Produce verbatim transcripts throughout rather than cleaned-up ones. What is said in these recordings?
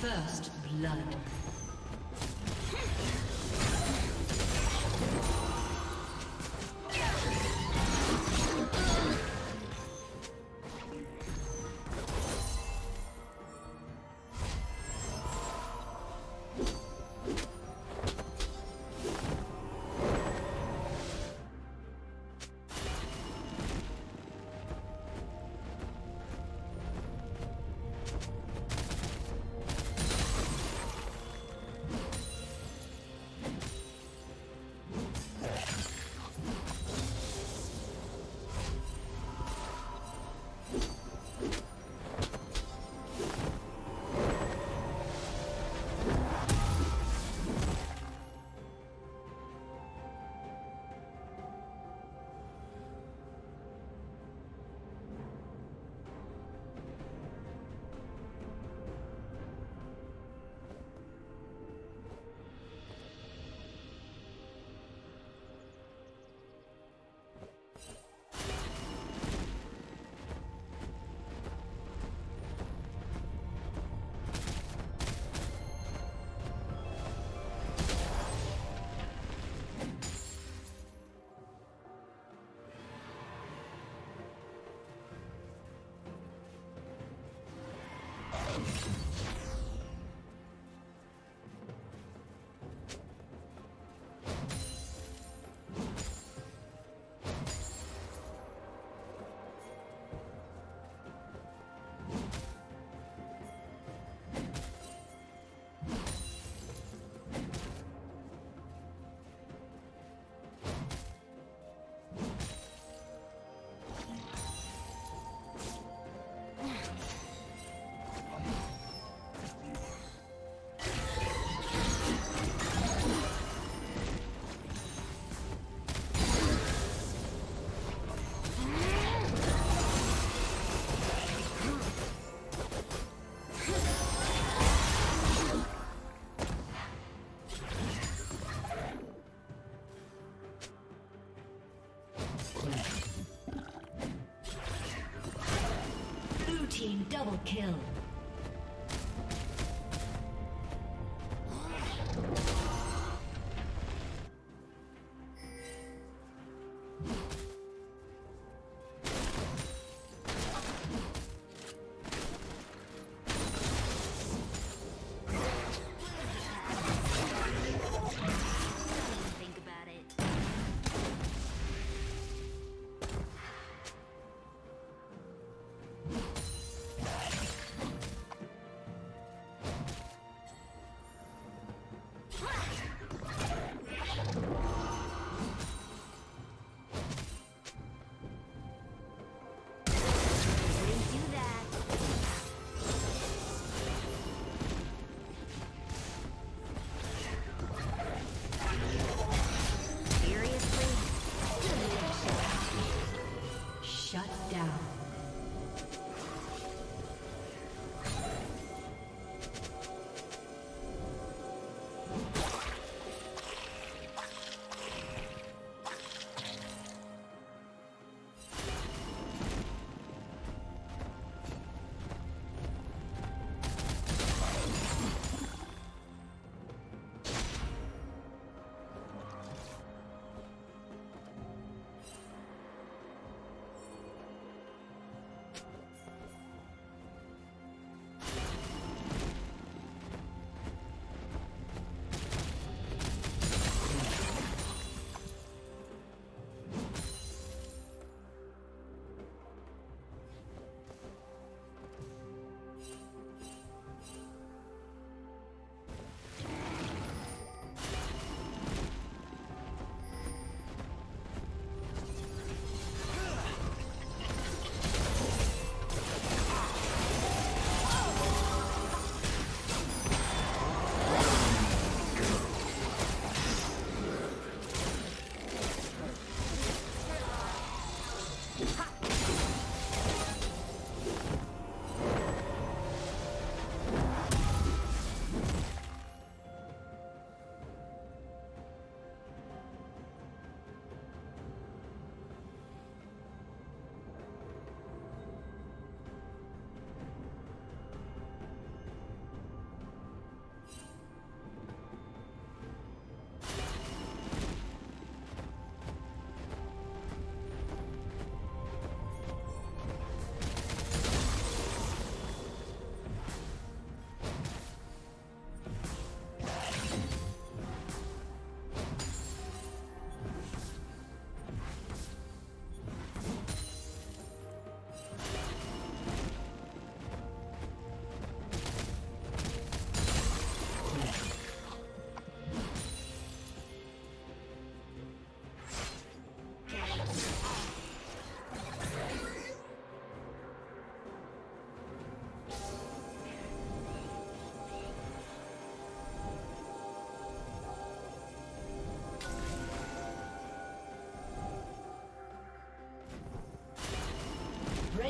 First blood. Double kill.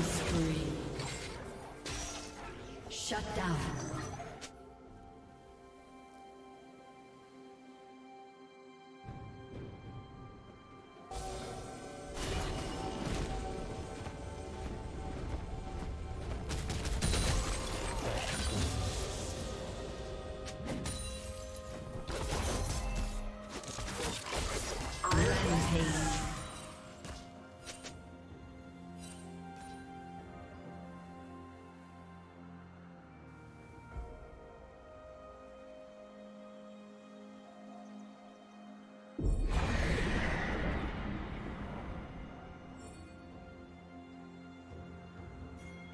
Spree. Shut down.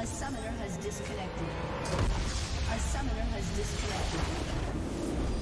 A summoner has disconnected. A summoner has disconnected.